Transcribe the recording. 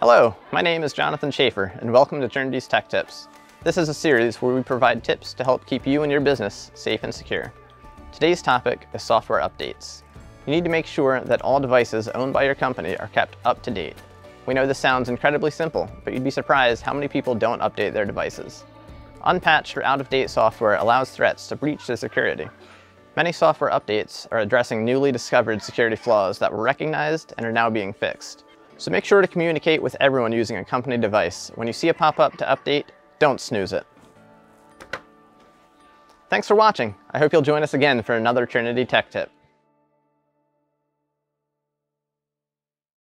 Hello, my name is Jonathan Schaefer, and welcome to Trinity's Tech Tips. This is a series where we provide tips to help keep you and your business safe and secure. Today's topic is software updates. You need to make sure that all devices owned by your company are kept up to date. We know this sounds incredibly simple, but you'd be surprised how many people don't update their devices. Unpatched or out-of-date software allows threats to breach the security. Many software updates are addressing newly discovered security flaws that were recognized and are now being fixed. So make sure to communicate with everyone using a company device. When you see a pop-up to update, don't snooze it. Thanks for watching. I hope you'll join us again for another Trinity Tech Tip.